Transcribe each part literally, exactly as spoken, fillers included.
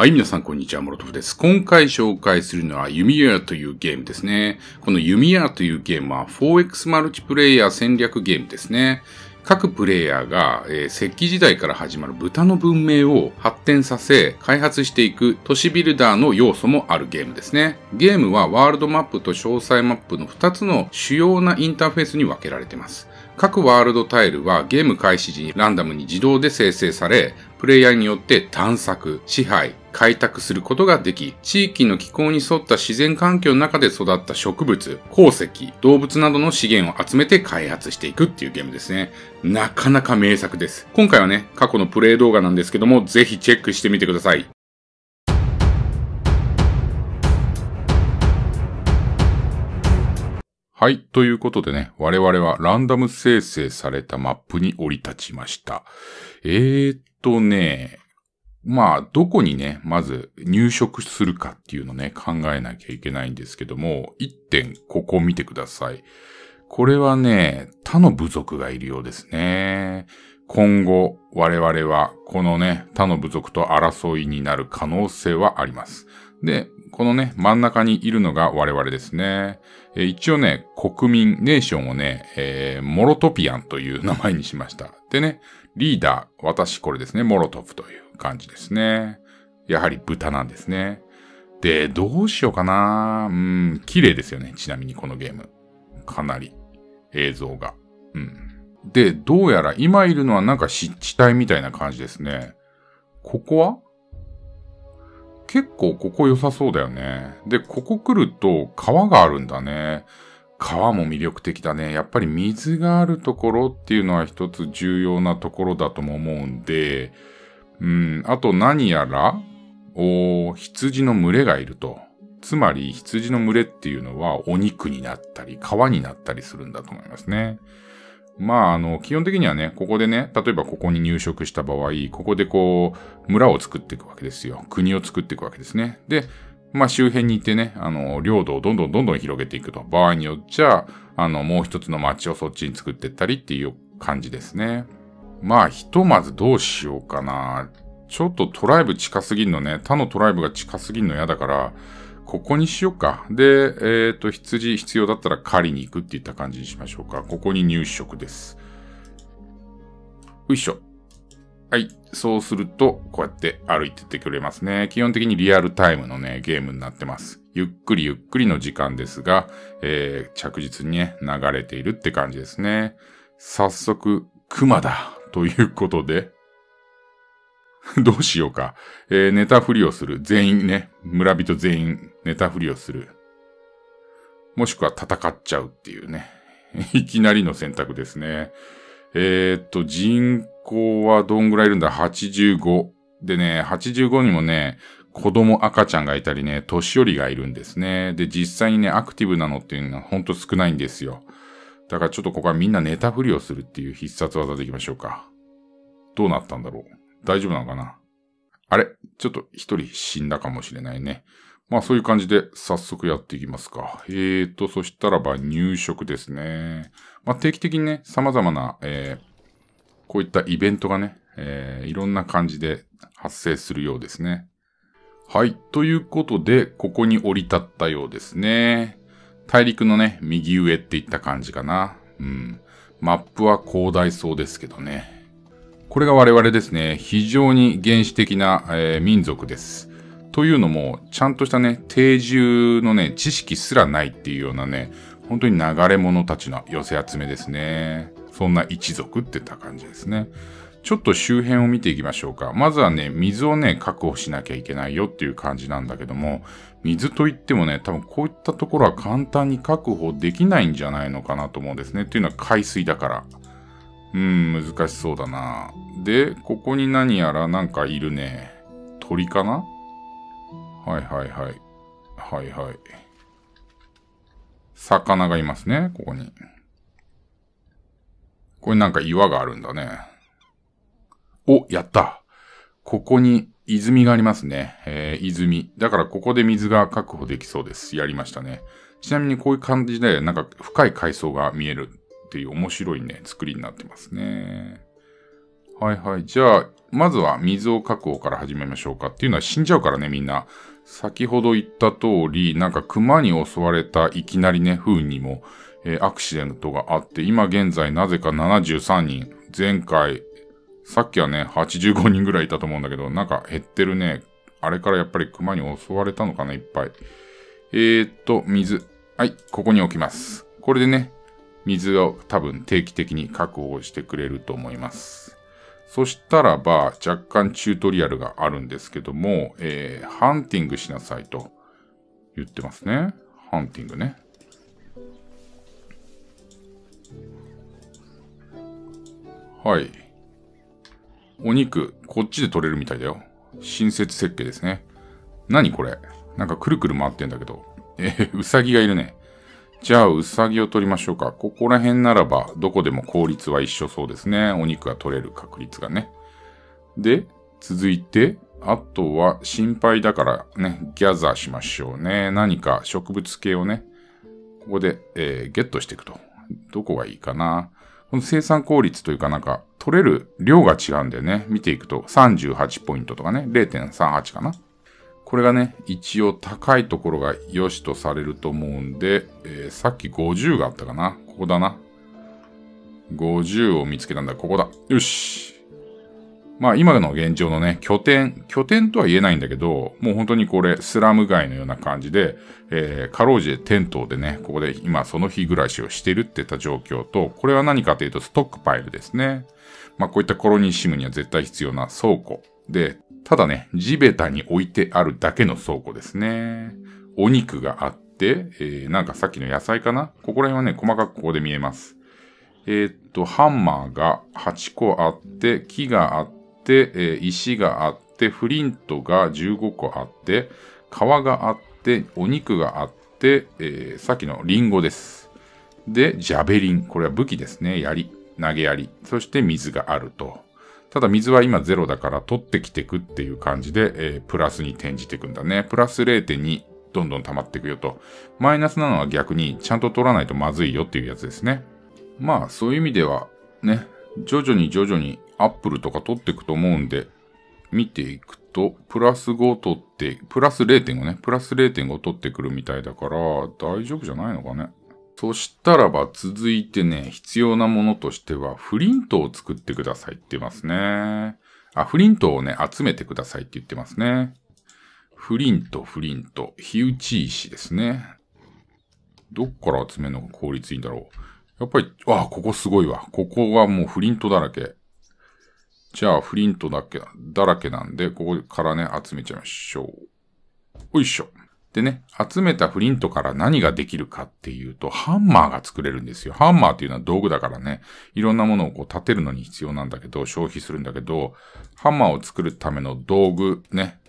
はい、皆さんこんにちは、モロトフです。今回紹介するのはYmirというゲームですね。このYmirというゲームは フォーエックス マルチプレイヤー戦略ゲームですね。各プレイヤーが、えー、石器時代から始まる豚の文明を発展させ、開発していく都市ビルダーの要素もあるゲームですね。ゲームはワールドマップと詳細マップのふたつの主要なインターフェースに分けられています。各ワールドタイルはゲーム開始時にランダムに自動で生成され、プレイヤーによって探索、支配、開拓することができ、地域の気候に沿った自然環境の中で育った植物、鉱石、動物などの資源を集めて開発していくっていうゲームですね。なかなか名作です。今回はね、過去のプレイ動画なんですけども、ぜひチェックしてみてください。はい。ということでね、我々はランダム生成されたマップに降り立ちました。えーっとね、まあ、どこにね、まず入植するかっていうのね、考えなきゃいけないんですけども、一点、ここを見てください。これはね、他の部族がいるようですね。今後、我々は、このね、他の部族と争いになる可能性はあります。で、このね、真ん中にいるのが我々ですね。えー、一応ね、国民、ネーションをね、えー、モロトピアンという名前にしました。でね、リーダー、私これですね、モロトフという感じですね。やはり豚なんですね。で、どうしようかな。うん、綺麗ですよね。ちなみにこのゲーム。かなり映像が。うん。で、どうやら今いるのはなんか湿地帯みたいな感じですね。ここは結構ここ良さそうだよね。で、ここ来ると川があるんだね。川も魅力的だね。やっぱり水があるところっていうのは一つ重要なところだとも思うんで、うん、あと何やら、おー、羊の群れがいると。つまり羊の群れっていうのはお肉になったり、川になったりするんだと思いますね。まあ、あの、基本的にはね、ここでね、例えばここに入植した場合、ここでこう、村を作っていくわけですよ。国を作っていくわけですね。で、まあ周辺に行ってね、あの、領土をどんどんどんどん広げていくと。場合によっちゃ、あの、もう一つの町をそっちに作っていったりっていう感じですね。まあ、ひとまずどうしようかな。ちょっとトライブ近すぎんのね、他のトライブが近すぎんの嫌だから、ここにしようか。で、えっと、羊必要だったら狩りに行くっていった感じにしましょうか。ここに入植です。よいしょ。はい。そうすると、こうやって歩いてってくれますね。基本的にリアルタイムのね、ゲームになってます。ゆっくりゆっくりの時間ですが、えー、着実にね、流れているって感じですね。早速、熊だということで、どうしようか。えー、寝たふりをする。全員ね、村人全員寝たふりをする。もしくは戦っちゃうっていうね。いきなりの選択ですね。えー、っと、人口はどんぐらいいるんだ ?はちじゅうご。でね、はちじゅうごにもね、子供赤ちゃんがいたりね、年寄りがいるんですね。で、実際にね、アクティブなのっていうのはほんと少ないんですよ。だからちょっとここはみんな寝たふりをするっていう必殺技でいきましょうか。どうなったんだろう。大丈夫なのかな？あれ？ちょっと一人死んだかもしれないね。まあそういう感じで早速やっていきますか。えーと、そしたらば入植ですね。まあ定期的にね、様々な、えー、こういったイベントがね、えー、いろんな感じで発生するようですね。はい。ということで、ここに降り立ったようですね。大陸のね、右上っていった感じかな。うん。マップは広大そうですけどね。これが我々ですね。非常に原始的な、えー、民族です。というのも、ちゃんとしたね、定住のね、知識すらないっていうようなね、本当に流れ者たちの寄せ集めですね。そんな一族って言った感じですね。ちょっと周辺を見ていきましょうか。まずはね、水をね、確保しなきゃいけないよっていう感じなんだけども、水といってもね、多分こういったところは簡単に確保できないんじゃないのかなと思うんですね。というのは海水だから。うん、難しそうだな。で、ここに何やらなんかいるね。鳥かな？はいはいはい。はいはい。魚がいますね、ここに。これなんか岩があるんだね。お、やった！ここに泉がありますね。えー、泉。だからここで水が確保できそうです。やりましたね。ちなみにこういう感じで、なんか深い海藻が見える。っていう面白いね、作りになってますね。はいはい。じゃあ、まずは水を確保から始めましょうか。っていうのは死んじゃうからね、みんな。先ほど言った通り、なんか熊に襲われたいきなりね、風にも、えー、アクシデントがあって、今現在なぜかななじゅうさんにん。前回、さっきはね、はちじゅうごにんぐらいいたと思うんだけど、なんか減ってるね。あれからやっぱり熊に襲われたのかな、いっぱい。えーっと、水。はい、ここに置きます。これでね、水を多分定期的に確保してくれると思います。そしたらば、若干チュートリアルがあるんですけども、えー、ハンティングしなさいと言ってますね。ハンティングね。はい。お肉、こっちで取れるみたいだよ。新設設計ですね。何これ？なんかくるくる回ってんだけど。えー、ウサギがいるね。じゃあ、ウサギを取りましょうか。ここら辺ならば、どこでも効率は一緒そうですね。お肉が取れる確率がね。で、続いて、あとは心配だからね、ギャザーしましょうね。何か植物系をね、ここで、えー、ゲットしていくと。どこがいいかな。この生産効率というかなんか、取れる量が違うんだよね。見ていくと、さんじゅうはちポイントとかね、れいてんさんはち かな。これがね、一応高いところが良しとされると思うんで、えー、さっきごじゅうがあったかな。ここだな。ごじゅうを見つけたんだ。ここだ。よし。まあ今の現状のね、拠点、拠点とは言えないんだけど、もう本当にこれスラム街のような感じで、えー、かろうじてテントでね、ここで今その日暮らしをしてるって言った状況と、これは何かというとストックパイルですね。まあこういったコロニーシムには絶対必要な倉庫で、ただね、地べたに置いてあるだけの倉庫ですね。お肉があって、えー、なんかさっきの野菜かな？ここら辺はね、細かくここで見えます。えー、っと、ハンマーがはちこあって、木があって、えー、石があって、フリントがじゅうごこあって、皮があって、お肉があって、えー、さっきのリンゴです。で、ジャベリン。これは武器ですね。槍。投げ槍。そして水があると。ただ水は今ゼロだから取ってきてくっていう感じで、えー、プラスに転じていくんだね。プラス れいてんに どんどん溜まっていくよと。マイナスなのは逆にちゃんと取らないとまずいよっていうやつですね。まあそういう意味ではね、徐々に徐々にアップルとか取っていくと思うんで、見ていくと、プラスご取って、プラス れいてんご ね。プラス れいてんご 取ってくるみたいだから大丈夫じゃないのかね。そしたらば続いてね、必要なものとしては、フリントを作ってくださいって言いますね。あ、フリントをね、集めてくださいって言ってますね。フリント、フリント。火打ち石ですね。どっから集めるのが効率いいんだろう。やっぱり、あ、ここすごいわ。ここはもうフリントだらけ。じゃあ、フリントだけ、だらけなんで、ここからね、集めちゃいましょう。よいしょ。でね、集めたフリントから何ができるかっていうと、ハンマーが作れるんですよ。ハンマーっていうのは道具だからね、いろんなものをこう立てるのに必要なんだけど、消費するんだけど、ハンマーを作るための道具ね、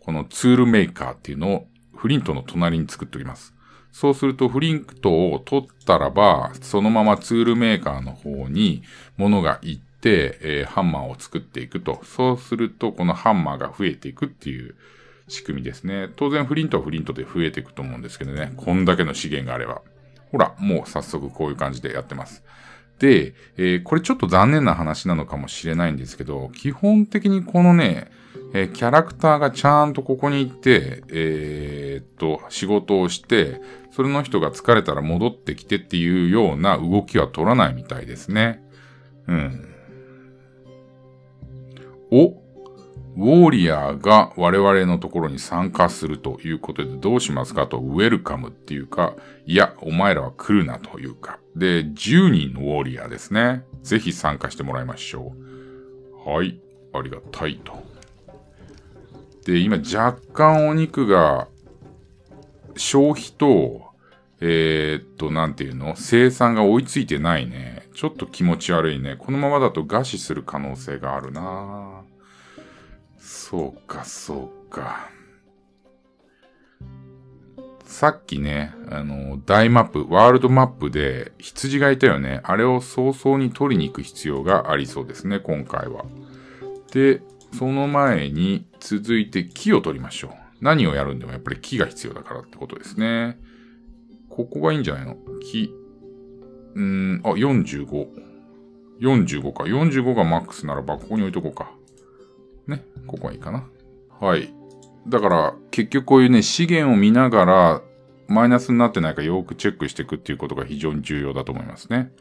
このツールメーカーっていうのをフリントの隣に作っておきます。そうするとフリントを取ったらば、そのままツールメーカーの方に物が行って、えー、ハンマーを作っていくと。そうするとこのハンマーが増えていくっていう、仕組みですね。当然フリントはフリントで増えていくと思うんですけどね。こんだけの資源があれば。ほら、もう早速こういう感じでやってます。で、えー、これちょっと残念な話なのかもしれないんですけど、基本的にこのね、えー、キャラクターがちゃんとここに行って、えー、っと、仕事をして、それの人が疲れたら戻ってきてっていうような動きは取らないみたいですね。うん。おウォーリアーが我々のところに参加するということでどうしますかと、ウェルカムっていうか、いや、お前らは来るなというか。で、じゅうにんのウォーリアーですね。ぜひ参加してもらいましょう。はい、ありがたいと。で、今若干お肉が、消費と、えー、っと、なんていうの？生産が追いついてないね。ちょっと気持ち悪いね。このままだと餓死する可能性があるなぁ。そうか、そうか。さっきね、あの、大マップ、ワールドマップで羊がいたよね。あれを早々に取りに行く必要がありそうですね、今回は。で、その前に続いて木を取りましょう。何をやるんでもやっぱり木が必要だからってことですね。ここがいいんじゃないの？木。うーん、あ、45。よんじゅうごか。よんじゅうごがマックスならば、ここに置いとこうか。ね。ここがいいかな。はい。だから、結局こういうね、資源を見ながら、マイナスになってないかよくチェックしていくっていうことが非常に重要だと思いますね。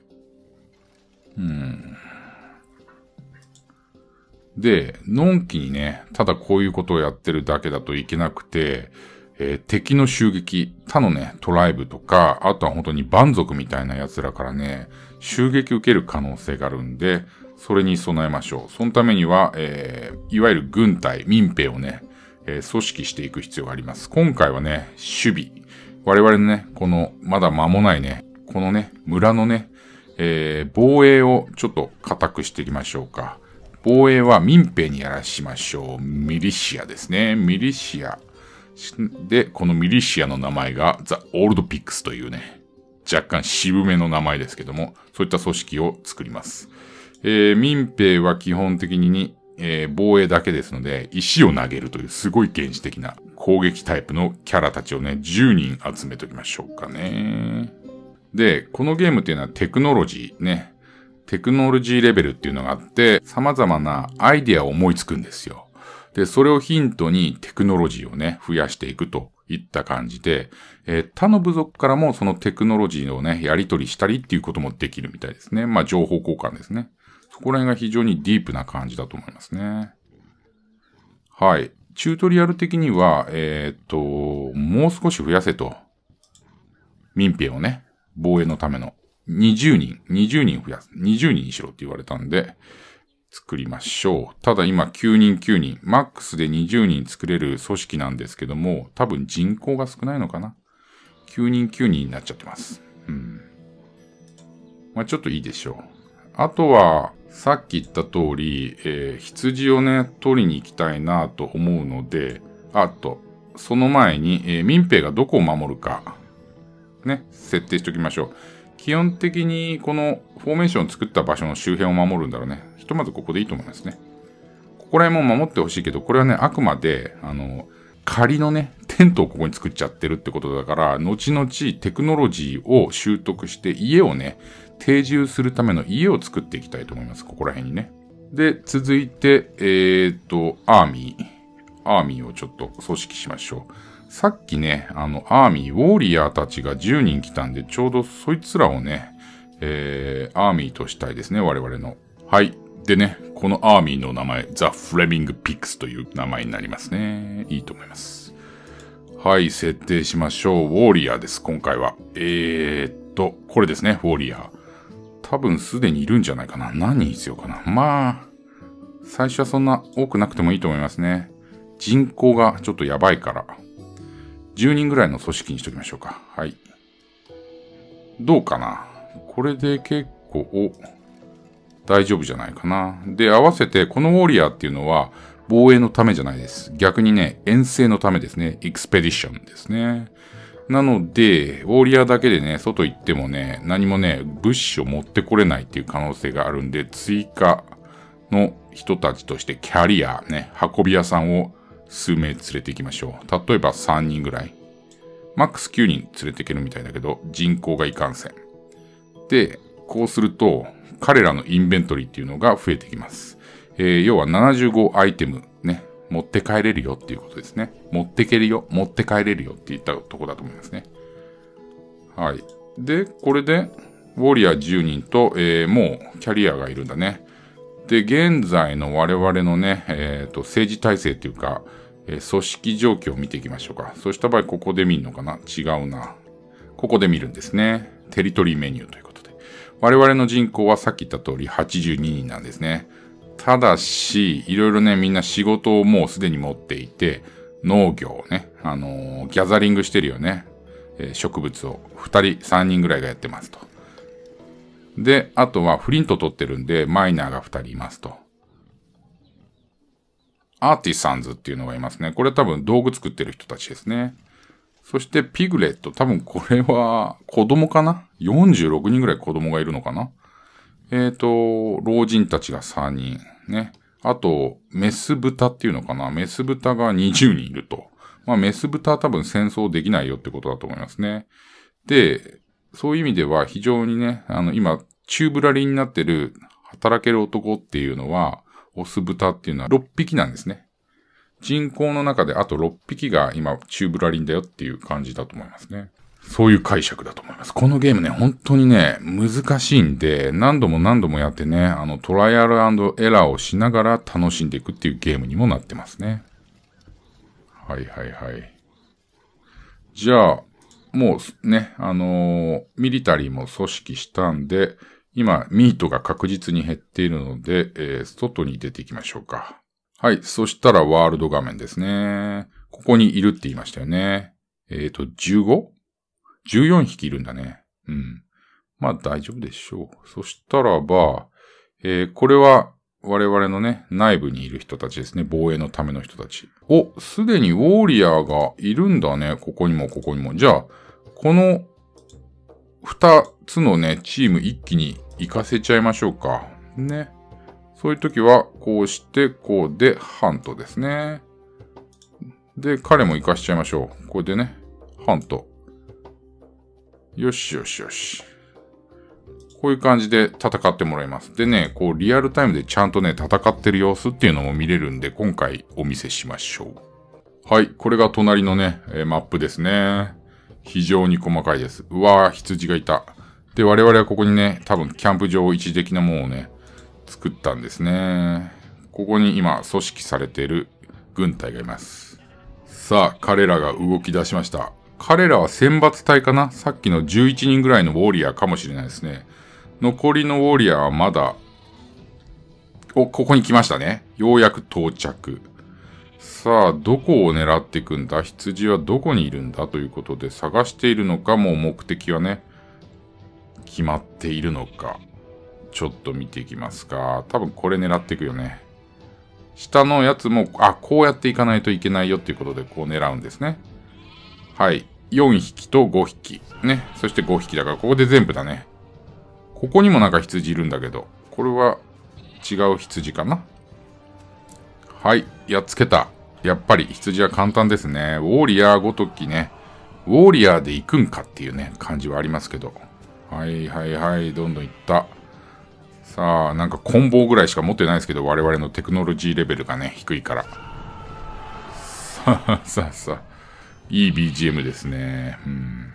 うん。で、のんきにね、ただこういうことをやってるだけだといけなくて、えー、敵の襲撃、他のね、トライブとか、あとは本当に蛮族みたいな奴らからね、襲撃受ける可能性があるんで、それに備えましょう。そのためには、えー、いわゆる軍隊、民兵をね、えー、組織していく必要があります。今回はね、守備。我々のね、この、まだ間もないね、このね、村のね、えー、防衛をちょっと固くしていきましょうか。防衛は民兵にやらしましょう。ミリシアですね。ミリシア。で、このミリシアの名前がザ・オールドピックスというね、若干渋めの名前ですけども、そういった組織を作ります。えー、民兵は基本的に、えー、防衛だけですので、石を投げるというすごい原始的な攻撃タイプのキャラたちをね、じゅうにん集めておきましょうかね。で、このゲームっていうのはテクノロジーね。テクノロジーレベルっていうのがあって、様々なアイデアを思いつくんですよ。で、それをヒントにテクノロジーをね、増やしていくといった感じで、えー、他の部族からもそのテクノロジーをね、やり取りしたりっていうこともできるみたいですね。まあ、情報交換ですね。そこら辺が非常にディープな感じだと思いますね。はい。チュートリアル的には、えー、っと、もう少し増やせと。民兵をね、防衛のための。にじゅうにん、にじゅうにん増やす。にじゅうにんにしろって言われたんで、作りましょう。ただ今きゅうにんきゅうにん、マックスでにじゅうにん作れる組織なんですけども、多分人口が少ないのかな。きゅうにんきゅうにんになっちゃってます。うん。まあちょっといいでしょう。あとは、さっき言った通り、えー、羊をね、取りに行きたいなと思うので、あと、その前に、えー、民兵がどこを守るか、ね、設定しておきましょう。基本的にこのフォーメーションを作った場所の周辺を守るんだろうね。ひとまずここでいいと思いますね。ここら辺も守ってほしいけど、これはね、あくまで、あの、仮のね、テントをここに作っちゃってるってことだから、後々テクノロジーを習得して家をね、定住するための家を作っていきたいと思います。ここら辺にね。で、続いて、えーっと、アーミー。アーミーをちょっと組織しましょう。さっきね、あの、アーミー、ウォーリアーたちがじゅうにん来たんで、ちょうどそいつらをね、えー、アーミーとしたいですね、我々の。はい。でね、このアーミーの名前、ザ・フレミング・ピックスという名前になりますね。いいと思います。はい、設定しましょう。ウォーリアーです、今回は。えーっと、これですね、ウォーリアー。多分すでにいるんじゃないかな。何人必要かな。まあ、最初はそんな多くなくてもいいと思いますね。人口がちょっとやばいから。じゅうにんぐらいの組織にしときましょうか。はい。どうかな?これで結構、お、大丈夫じゃないかな。で、合わせて、このウォーリアーっていうのは、防衛のためじゃないです。逆にね、遠征のためですね。エクスペディションですね。なので、ウォーリアーだけでね、外行ってもね、何もね、物資を持ってこれないっていう可能性があるんで、追加の人たちとして、キャリア、ね、運び屋さんを、数名連れて行きましょう。例えばさんにんぐらい。マックスきゅうにん連れて行けるみたいだけど、人口がいかんせん。で、こうすると、彼らのインベントリーっていうのが増えてきます。えー、要はななじゅうごアイテムね、持って帰れるよっていうことですね。持ってけるよ、持って帰れるよって言ったとこだと思いますね。はい。で、これで、ウォリアーじゅうにんと、えー、もうキャリアがいるんだね。で、現在の我々のね、えっと、政治体制というか、えー、組織状況を見ていきましょうか。そうした場合、ここで見るのかな?違うな。ここで見るんですね。テリトリーメニューということで。我々の人口はさっき言った通りはちじゅうににんなんですね。ただし、いろいろね、みんな仕事をもうすでに持っていて、農業をね、あのー、ギャザリングしてるよね。えー、植物をふたり、さんにんぐらいがやってますと。で、あとはフリント取ってるんで、マイナーがふたりいますと。アーティサンズっていうのがいますね。これは多分道具作ってる人たちですね。そしてピグレット。多分これは子供かな ?よんじゅうろくにんぐらい子供がいるのかなえっと、老人たちがさんにん。ね。あと、メス豚っていうのかなメス豚がにじゅうにんいると。まあメス豚は多分戦争できないよってことだと思いますね。で、そういう意味では非常にね、あの今、チューブラリーになってる働ける男っていうのは、オス豚っていうのはろっぴきなんですね。人口の中であとろっぴきが今、宙ぶらりんだよっていう感じだと思いますね。そういう解釈だと思います。このゲームね、本当にね、難しいんで、何度も何度もやってね、あの、トライアル&エラーをしながら楽しんでいくっていうゲームにもなってますね。はいはいはい。じゃあ、もうね、あのー、ミリタリーも組織したんで、今、ミートが確実に減っているので、えー、外に出ていきましょうか。はい。そしたらワールド画面ですね。ここにいるって言いましたよね。えっと、じゅうご? じゅうよんひきいるんだね。うん。まあ大丈夫でしょう。そしたらば、えー、これは我々のね、内部にいる人たちですね。防衛のための人たち。お、すでにウォーリアーがいるんだね。ここにもここにも。じゃあ、このふたつのね、チーム一気に行かせちゃいましょうか。ね。そういう時は、こうして、こうで、ハントですね。で、彼も活かしちゃいましょう。これでね、ハント。よしよしよし。こういう感じで戦ってもらいます。でね、こう、リアルタイムでちゃんとね、戦ってる様子っていうのも見れるんで、今回お見せしましょう。はい、これが隣のね、マップですね。非常に細かいです。うわぁ、羊がいた。で、我々はここにね、多分、キャンプ場一時的なものをね、作ったんですね。ここに今、組織されている軍隊がいます。さあ、彼らが動き出しました。彼らは選抜隊かな?さっきのじゅういちにんぐらいのウォーリアーかもしれないですね。残りのウォーリアーはまだ、お、ここに来ましたね。ようやく到着。さあ、どこを狙っていくんだ?羊はどこにいるんだ?ということで探しているのか、もう目的はね、決まっているのか。ちょっと見ていきますか。多分これ狙っていくよね。下のやつも、あ、こうやっていかないといけないよっていうことで、こう狙うんですね。はい。よんひきとごひき。ね。そしてごひきだから、ここで全部だね。ここにもなんか羊いるんだけど、これは違う羊かな?はい。やっつけた。やっぱり羊は簡単ですね。ウォーリアーごときね。ウォーリアーで行くんかっていうね、感じはありますけど。はいはいはい。どんどん行った。さあ、なんか棍棒ぐらいしか持ってないですけど、我々のテクノロジーレベルがね、低いから。さあさあさあ、いい ビージーエム ですね。うん。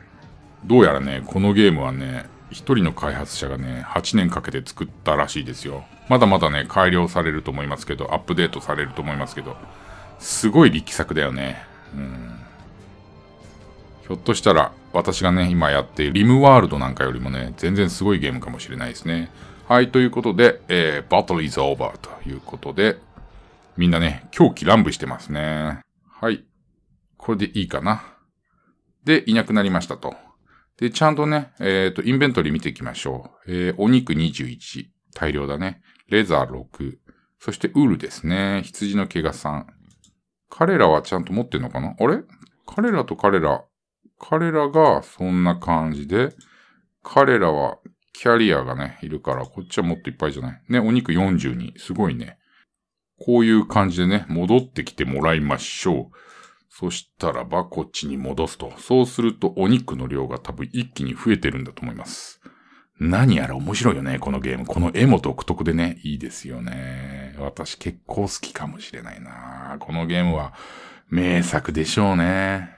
どうやらね、このゲームはね、一人の開発者がね、はちねんかけて作ったらしいですよ。まだまだね、改良されると思いますけど、アップデートされると思いますけど、すごい力作だよね。うん。ひょっとしたら、私がね、今やっているリムワールドなんかよりもね、全然すごいゲームかもしれないですね。はい、ということで、えー、Battle is over ということで、みんなね、狂気乱舞してますね。はい。これでいいかな。で、いなくなりましたと。で、ちゃんとね、えっと、インベントリー見ていきましょう。えー、お肉にじゅういち。大量だね。レザーろく。そして、ウールですね。羊の毛がさん。彼らはちゃんと持ってんのかな?あれ?彼らと彼ら。彼らがそんな感じで、彼らは、キャリアがね、いるから、こっちはもっといっぱいじゃない。ね、お肉よんじゅうに。すごいね。こういう感じでね、戻ってきてもらいましょう。そしたらば、こっちに戻すと。そうすると、お肉の量が多分一気に増えてるんだと思います。何やら面白いよね、このゲーム。この絵も独特でね、いいですよね。私結構好きかもしれないな。このゲームは、名作でしょうね。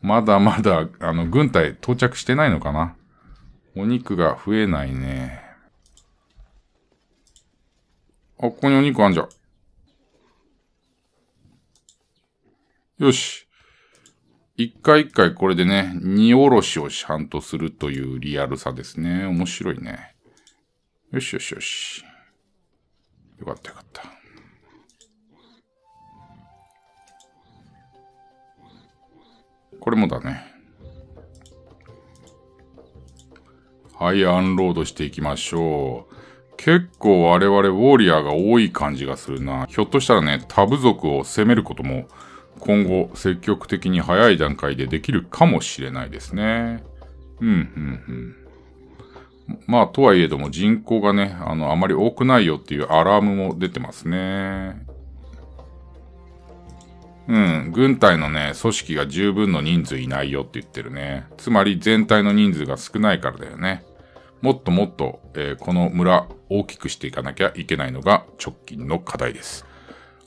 まだまだ、あの、軍隊到着してないのかな。お肉が増えないね。あ、ここにお肉あんじゃ。よし。一回一回これでね、荷おろしをちゃんとするというリアルさですね。面白いね。よしよしよし。よかったよかった。これもだね。はい、アンロードしていきましょう。結構我々ウォーリアーが多い感じがするな。ひょっとしたらね、タブ族を攻めることも今後積極的に早い段階でできるかもしれないですね。うん、うん、うん。まあ、とはいえども人口がね、あの、あまり多くないよっていうアラームも出てますね。うん。軍隊のね、組織が十分の人数いないよって言ってるね。つまり全体の人数が少ないからだよね。もっともっと、えー、この村大きくしていかなきゃいけないのが直近の課題です。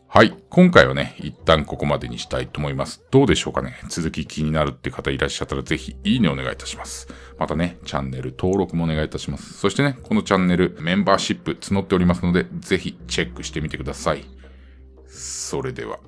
はい。今回はね、一旦ここまでにしたいと思います。どうでしょうかね。続き気になるって方いらっしゃったらぜひいいねお願いいたします。またね、チャンネル登録もお願いいたします。そしてね、このチャンネルメンバーシップ募っておりますので、ぜひチェックしてみてください。それでは。